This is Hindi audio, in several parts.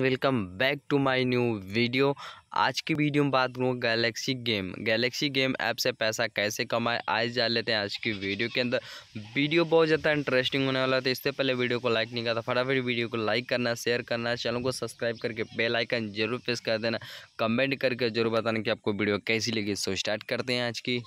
Welcome back to my new video. आज की वीडियो में बात करूँगा गैलेक्सी गेम ऐप से पैसा कैसे कमाएं। आज जान लेते हैं आज की वीडियो के अंदर। वीडियो बहुत ज़्यादा इंटरेस्टिंग होने वाला है, तो इससे पहले वीडियो को लाइक नहीं करता फटाफट वीडियो को लाइक करना, शेयर करना, चैनल को सब्सक्राइब करके बेल आइकन जरूर प्रेस कर देना, कमेंट करके जरूर बताना कि आपको वीडियो कैसी लगी। सो स्टार्ट करते हैं आज की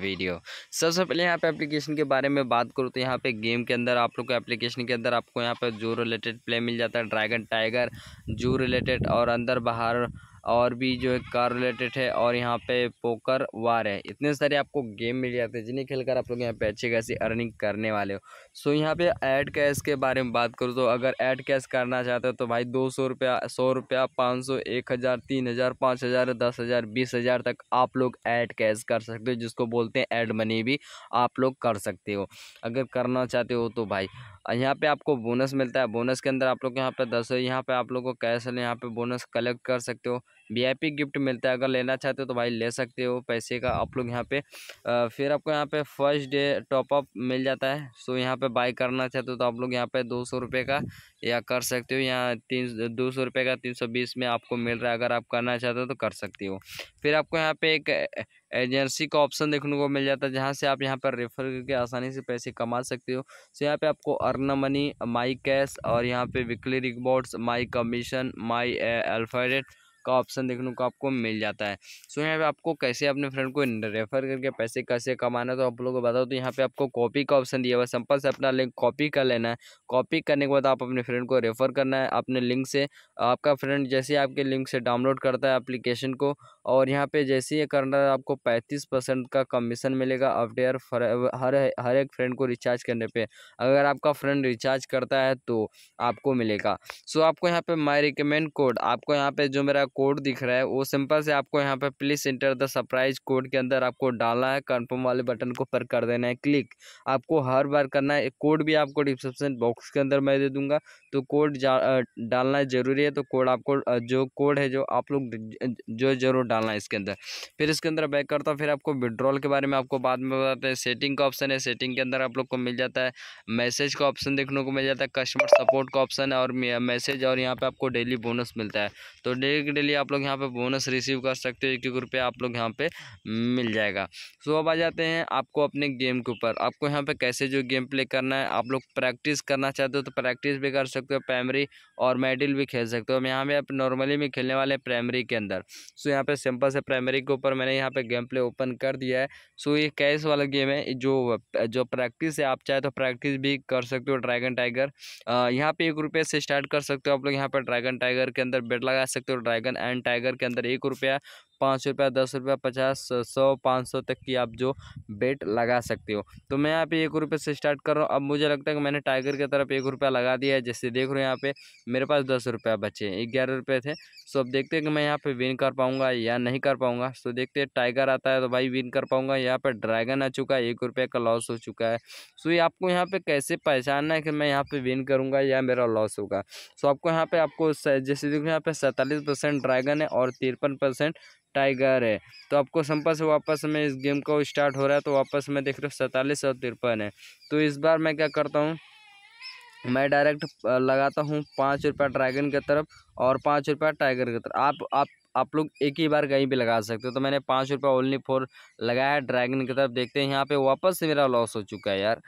वीडियो। सबसे पहले यहाँ पे एप्लीकेशन के बारे में बात करूँ तो यहाँ पे गेम के अंदर आप लोग को एप्लीकेशन के अंदर आपको यहाँ पे जू रिलेटेड प्ले मिल जाता है, ड्रैगन टाइगर जू रिलेटेड और अंदर बाहर और भी जो है कार रिलेटेड है और यहाँ पे पोकर वार है। इतने सारे आपको गेम मिल जाते हैं जिन्हें खेलकर आप लोग यहाँ पे अच्छी खासी अर्निंग करने वाले हो। सो यहाँ पे ऐड कैश के बारे में बात करूँ तो अगर ऐड कैश करना चाहते हो तो भाई 200 रुपया, 100 रुपया, 500, 1000, 3000, 5000, 10000, 20000 तक आप लोग ऐड कैश कर सकते हो, जिसको बोलते हैं ऐड मनी भी आप लोग कर सकते हो अगर करना चाहते हो तो। भाई यहाँ पे आपको बोनस मिलता है, बोनस के अंदर आप लोग यहाँ पे 10, यहाँ पे आप लोग को कैश यहाँ पे बोनस कलेक्ट कर सकते हो। VIP गिफ्ट मिलता है, अगर लेना चाहते हो तो भाई ले सकते हो पैसे का आप लोग यहाँ पे। फिर आपको यहाँ पे फर्स्ट डे टॉपअप मिल जाता है। सो यहाँ पे बाय करना चाहते हो तो आप लोग यहाँ पे 200 रुपये का या कर सकते हो, यहाँ 200 रुपये का 320 में आपको मिल रहा है, अगर आप करना चाहते हो तो कर सकते हो। फिर आपको यहाँ पे एक एजेंसी का ऑप्शन देखने को मिल जाता है, जहाँ से आप यहाँ पर रेफ़र करके आसानी से पैसे कमा सकते हो। सो यहाँ पे आपको अर्न मनी, माई कैश और यहाँ पे weekly rewards, my commission, my अल्फाडेट का ऑप्शन देखने को आपको मिल जाता है। सो यहाँ पे आपको कैसे अपने फ्रेंड को रेफ़र करके पैसे कैसे कमाना है तो आप लोगों को बताओ तो यहाँ पे आपको कॉपी का ऑप्शन दिया हुआ है। सिंपल से अपना लिंक कॉपी कर लेना है, कॉपी करने के बाद आप अपने फ्रेंड को रेफ़र करना है अपने लिंक से। आपका फ्रेंड जैसे आपके लिंक से डाउनलोड करता है एप्लीकेशन को और यहाँ पर जैसे ये करना है आपको 35% का कमीशन मिलेगा आफ्टर हर एक फ्रेंड को रिचार्ज करने पर। अगर आपका फ्रेंड रिचार्ज करता है तो आपको मिलेगा। सो आपको यहाँ पर माई रिकमेंड कोड, आपको यहाँ पर जो मेरा कोड दिख रहा है वो सिंपल से आपको यहाँ पे please enter the surprise code के अंदर आपको डालना है, कंफर्म वाले बटन को पर कर देना है क्लिक। आपको हर बार करना है, कोड भी आपको डिस्क्रिप्शन बॉक्स के अंदर मैं दे दूंगा, तो कोड डालना जरूरी है। तो कोड आपको जो कोड है जो आप लोग जो जरूर डालना है इसके अंदर। फिर इसके अंदर बैक करता हूँ, फिर आपको विड्रॉल के बारे में आपको बाद में बताते हैं। सेटिंग का ऑप्शन है, सेटिंग के अंदर आप लोग को मिल जाता है मैसेज का ऑप्शन देखने को मिल जाता है, कस्टमर सपोर्ट का ऑप्शन है और मैसेज, और यहाँ पे आपको डेली बोनस मिलता है। तो डेली लिए आप लोग यहाँ पे बोनस रिसीव कर सकते हो, 1 रुपया आप लोग यहाँ पे मिल जाएगा। सो अब आ जाते हैं आपको अपने गेम के ऊपर। आपको यहाँ पे कैसे जो गेम प्ले करना है, आप लोग प्रैक्टिस करना चाहते हो तो प्रैक्टिस भी कर सकते हो, प्राइमरी और मिडिल भी खेल सकते हो। यहाँ पे आप नॉर्मली में खेलने वाले हैं प्राइमरी के अंदर। सो यहाँ पे सिंपल से प्राइमरी के ऊपर मैंने यहाँ पे गेम प्ले ओपन कर दिया है। सो ये कैश वाला गेम है, जो प्रैक्टिस है आप चाहे तो प्रैक्टिस भी कर सकते हो। ड्रैगन टाइगर यहाँ पे 1 रुपये से स्टार्ट कर सकते हो आप लोग, यहाँ पर ड्रैगन टाइगर के अंदर बेट लगा सकते हो। ड्रैगन एंड टाइगर के अंदर 1 रुपया, 5 रुपया, 10 रुपया, 50, 100, 500 तक की आप जो बेट लगा सकते हो। तो मैं यहाँ पे 1 रुपये से स्टार्ट कर रहा हूँ। अब मुझे लगता है कि मैंने टाइगर की तरफ 1 रुपया लगा दिया है, जैसे देख रहे हो यहाँ पे मेरे पास 10 रुपया बचे हैं, 11 रुपये थे। सो अब देखते हैं कि मैं यहाँ पे विन कर पाऊँगा या नहीं कर पाऊँगा। सो देखते हैं, टाइगर आता है तो भाई विन कर पाऊँगा। यहाँ पर ड्रैगन आ चुका है, 1 रुपये का लॉस हो चुका है। सो ये आपको यहाँ पर कैसे पहचानना है कि मैं यहाँ पर विन करूँगा या मेरा लॉस होगा। सो आपको यहाँ पर जैसे देखो यहाँ पर 47% ड्रैगन है और 53% टाइगर है। तो आपको सिंपल से वापस में इस गेम को स्टार्ट हो रहा है तो वापस में देख रहे हो 47 और 53 है। तो इस बार मैं क्या करता हूँ, मैं डायरेक्ट लगाता हूँ 5 रुपया ड्रैगन की तरफ और 5 रुपया टाइगर की तरफ। आप लोग एक ही बार कहीं भी लगा सकते हो। तो मैंने 5 रुपया ओनली फॉर लगाया है ड्रैगन की तरफ। देखते हैं यहाँ पे वापस से मेरा लॉस हो चुका है यार,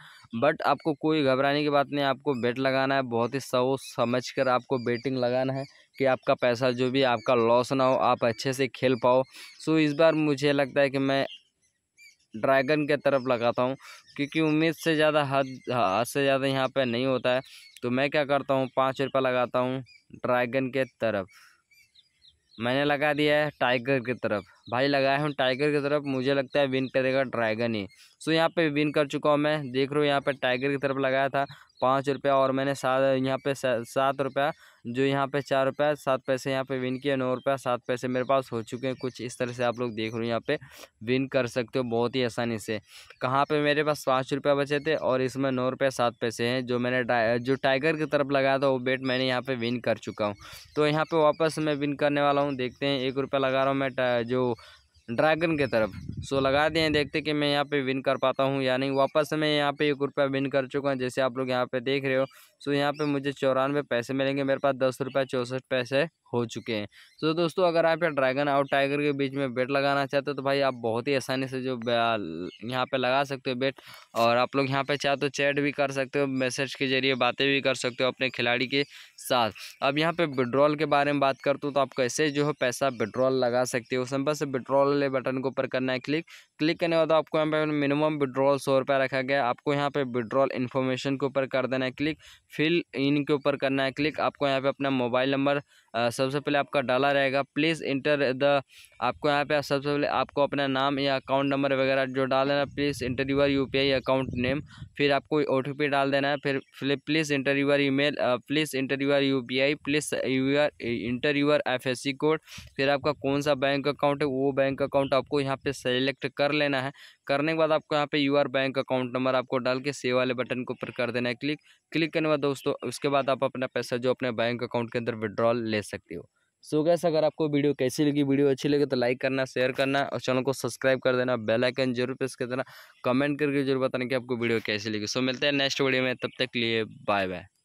बट आपको कोई घबराने की बात नहीं। आपको बेट लगाना है, बहुत ही सोच समझ कर आपको बेटिंग लगाना है कि आपका पैसा जो भी आपका लॉस ना हो, आप अच्छे से खेल पाओ। सो इस बार मुझे लगता है कि मैं ड्रैगन के तरफ लगाता हूँ, क्योंकि उम्मीद से ज़्यादा हद से ज़्यादा यहाँ पे नहीं होता है। तो मैं क्या करता हूँ, 5 रुपया लगाता हूँ ड्रैगन के तरफ। मैंने लगा दिया है टाइगर की तरफ, भाई लगाया हूँ टाइगर की तरफ, मुझे लगता है विन करेगा ड्रैगन ही। सो यहाँ पे विन कर चुका हूँ मैं, देख रहा हूँ यहाँ पे टाइगर की तरफ लगाया था 5 रुपया और मैंने यहाँ पे 7 रुपया जो यहाँ पे 4 रुपया 7 पैसे यहाँ पे विन किए, 9 रुपया 7 पैसे मेरे पास हो चुके हैं। कुछ इस तरह से आप लोग देख रहे हो यहाँ पे विन कर सकते हो बहुत ही आसानी से। कहाँ पे मेरे पास 5 रुपया बचे थे और इसमें 9 रुपया 7 पैसे हैं, जो मैंने जो टाइगर की तरफ लगाया था वो बेट मैंने यहाँ पे विन कर चुका हूँ। तो यहाँ पे वापस मैं विन करने वाला हूँ। देखते हैं, 1 रुपया लगा रहा हूँ मैं जो ड्रैगन की तरफ। सो लगा दिए, देखते कि मैं यहाँ पे विन कर पाता हूँ या नहीं। वापस मैं यहाँ पे 1 रुपया विन कर चुका हूँ, जैसे आप लोग यहाँ पे देख रहे हो। सो यहाँ पे मुझे 94 पैसे मिलेंगे। मेरे पास 10 रुपये 64 पैसे हो चुके हैं। तो दोस्तों अगर आप ये ड्रैगन और टाइगर के बीच में बेट लगाना चाहते हो तो भाई आप बहुत ही आसानी से जो यहाँ पे लगा सकते हो बेट, और आप लोग यहाँ पे चाहे तो चैट भी कर सकते हो, मैसेज के जरिए बातें भी कर सकते हो अपने खिलाड़ी के साथ। अब यहाँ पे विड्रॉल के बारे में बात करते हो तो आप कैसे जो है पैसा विड्रॉल लगा सकते हो। सिंपल से विड्रॉल वाले बटन के ऊपर करना है क्लिक करने के बाद आपको यहाँ पे मिनिमम विड्रॉल 100 रुपये रखा गया। आपको यहाँ पे विड्रॉल इन्फॉर्मेशन के ऊपर कर देना है क्लिक, फिल इन के ऊपर करना है क्लिक। आपको यहाँ पे अपना मोबाइल नंबर सबसे पहले आपका डाला रहेगा, प्लीज़ इंटर द, आपको यहाँ पे सबसे पहले आपको अपना नाम या अकाउंट नंबर वगैरह जो डाल देना, please enter your UPI account name, फिर आपको OTP डाल देना है, फिर please enter your email, please enter your UPI, please enter your FSC code, फिर आपका कौन सा बैंक अकाउंट है वो बैंक अकाउंट आपको यहाँ पे सेलेक्ट कर लेना है। करने के बाद आपको यहाँ पे यूआर बैंक अकाउंट नंबर आपको डाल के सेव वाले बटन के ऊपर कर देना है क्लिक करने के बाद दोस्तों उसके बाद आप अपना पैसा जो अपने बैंक अकाउंट के अंदर विड्रॉल ले सकते हो। सो गाइस अगर आपको वीडियो कैसी लगी, वीडियो अच्छी लगे तो लाइक करना, शेयर करना और चैनल को सब्सक्राइब कर देना, बेल आइकन जरूर प्रेस कर देना, कमेंट करके जरूर बताना कि आपको वीडियो कैसी लगी। सो मिलते हैं नेक्स्ट वीडियो में, तब तक के लिए बाय बाय।